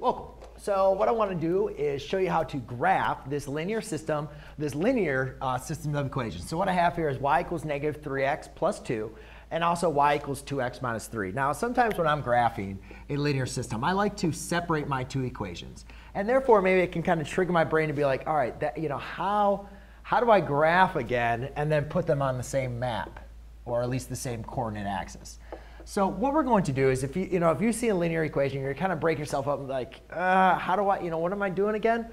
Welcome. So what I want to do is show you how to graph this linear system of equations. So what I have here is y equals negative 3x plus 2, and also y equals 2x minus 3. Now, sometimes when I'm graphing a linear system, I like to separate my two equations. And therefore, maybe it can kind of trigger my brain to be like, all right, that, you know, how do I graph again and then put them on the same map, or at least the same coordinate axis? So what we're going to do is, if you see a linear equation, you're kind of break yourself up like, how do I, what am I doing again?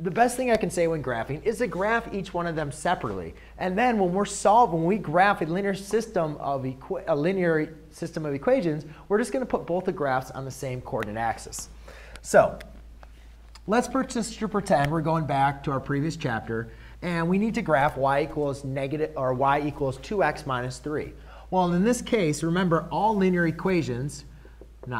The best thing I can say when graphing is to graph each one of them separately. And then when we graph a linear system of equations, we're just going to put both the graphs on the same coordinate axis. So let's just pretend we're going back to our previous chapter, and we need to graph y equals 2x minus 3. Well, in this case, remember, all linear equations can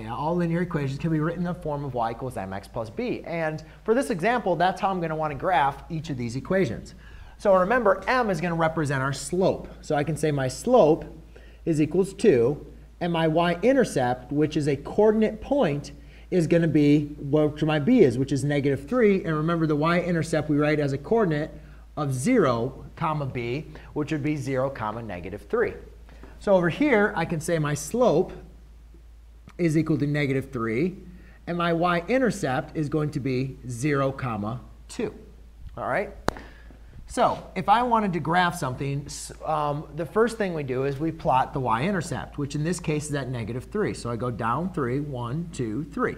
be written in the form of y equals mx plus b. And for this example, that's how I'm going to want to graph each of these equations. So remember, m is going to represent our slope. So I can say my slope is equals 2, and my y-intercept, which is a coordinate point, is going to be what my b is, which is negative 3. And remember, the y-intercept we write as a coordinate of 0, comma b, which would be 0, comma negative 3. So over here, I can say my slope is equal to negative 3, and my y-intercept is going to be 0, comma 2. All right? So if I wanted to graph something, the first thing we do is we plot the y-intercept, which in this case is at negative 3. So I go down 3, 1, 2, 3.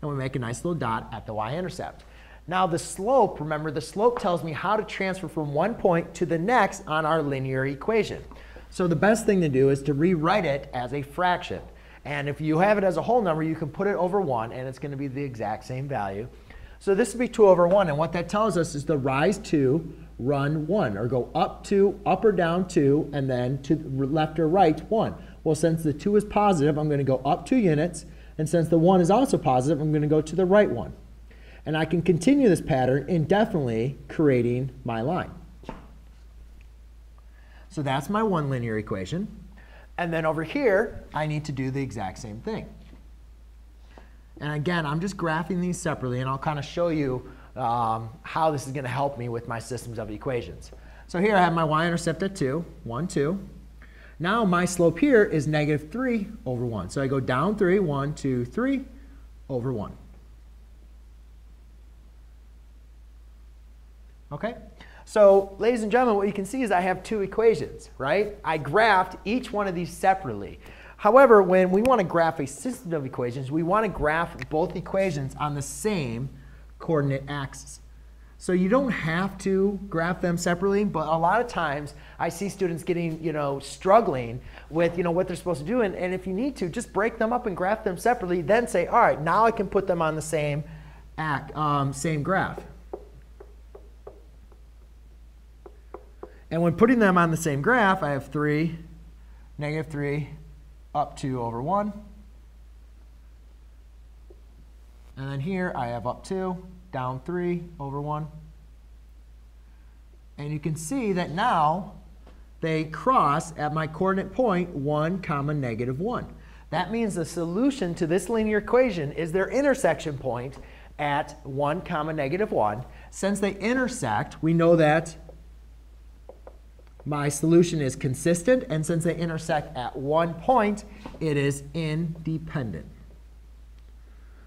And we make a nice little dot at the y-intercept. Now the slope, remember, the slope tells me how to transfer from one point to the next on our linear equation. So the best thing to do is to rewrite it as a fraction. And if you have it as a whole number, you can put it over 1, and it's going to be the exact same value. So this would be 2 over 1. And what that tells us is the rise 2, run 1, or go up 2, up or down 2, and then to the left or right 1. Well, since the 2 is positive, I'm going to go up 2 units. And since the 1 is also positive, I'm going to go to the right 1. And I can continue this pattern indefinitely, creating my line. So that's my one linear equation. And then over here, I need to do the exact same thing. And again, I'm just graphing these separately, and I'll kind of show you how this is going to help me with my systems of equations. So here I have my y-intercept at 2, 1, 2. Now my slope here is negative 3 over 1. So I go down 3, 1, 2, 3 over 1. OK? So ladies and gentlemen, what you can see is I have two equations, right? I graphed each one of these separately. However, when we want to graph a system of equations, we want to graph both equations on the same coordinate axis. So you don't have to graph them separately, but a lot of times I see students getting, struggling with, what they're supposed to do. And if you need to, just break them up and graph them separately, then say, all right, now I can put them on the same graph. And when putting them on the same graph, I have 3, negative 3, up 2 over 1. And then here I have up 2, down 3 over 1. And you can see that now they cross at my coordinate point 1, comma negative 1. That means the solution to this linear equation is their intersection point at 1, comma negative 1. Since they intersect, we know that my solution is consistent. And since they intersect at one point, it is independent.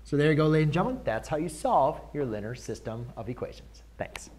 So there you go, ladies and gentlemen. That's how you solve your linear system of equations. Thanks.